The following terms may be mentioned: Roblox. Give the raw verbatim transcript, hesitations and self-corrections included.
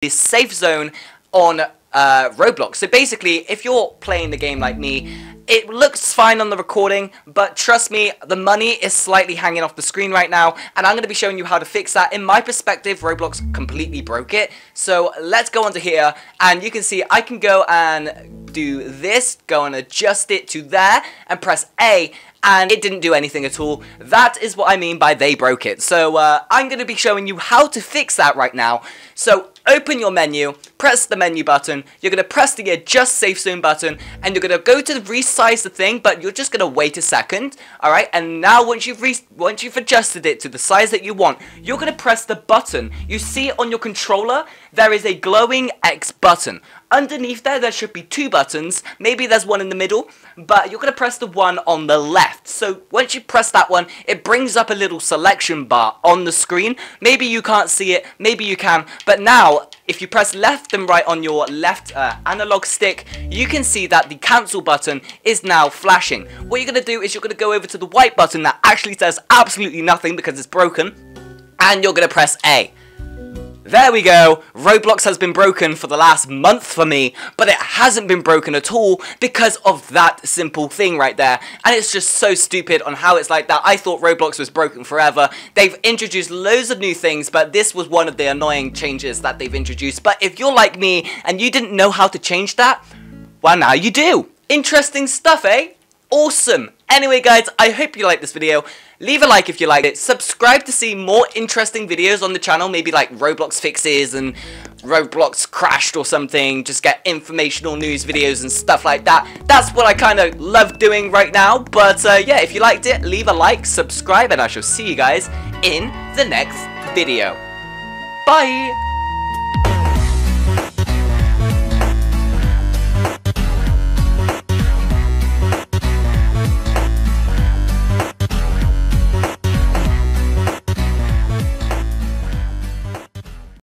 This safe zone on uh, Roblox. So basically, if you're playing the game like me, it looks fine on the recording, but trust me, the money is slightly hanging off the screen right now, and I'm going to be showing you how to fix that. In my perspective, Roblox completely broke it. So let's go onto here, and you can see I can go and do this, go and adjust it to there, and press A, and it didn't do anything at all. That is what I mean by they broke it. So uh, I'm going to be showing you how to fix that right now. So open your menu, press the menu button, you're going to press the adjust safe zone button, and you're going to go to resize the thing, but you're just going to wait a second, alright? And now once you've, re once you've adjusted it to the size that you want, you're going to press the button. You see on your controller, there is a glowing X button. Underneath there, there should be two buttons. Maybe there's one in the middle, but you're going to press the one on the left. So once you press that one, it brings up a little selection bar on the screen. Maybe you can't see it, maybe you can, but now, if you press left and right on your left uh, analog stick, you can see that the cancel button is now flashing. What you're going to do is you're going to go over to the white button that actually says absolutely nothing because it's broken, and you're going to press A. There we go, Roblox has been broken for the last month for me, but it hasn't been broken at all because of that simple thing right there. And it's just so stupid on how it's like that. I thought Roblox was broken forever. They've introduced loads of new things, but this was one of the annoying changes that they've introduced. But if you're like me and you didn't know how to change that, well, now you do. Interesting stuff, eh? Awesome. Anyway guys, I hope you liked this video. Leave a like if you liked it. Subscribe to see more interesting videos on the channel, maybe like Roblox fixes and Roblox crashed or something. Just get informational news videos and stuff like that. That's what I kind of love doing right now. But uh, yeah, if you liked it, leave a like, subscribe, and I shall see you guys in the next video. Bye!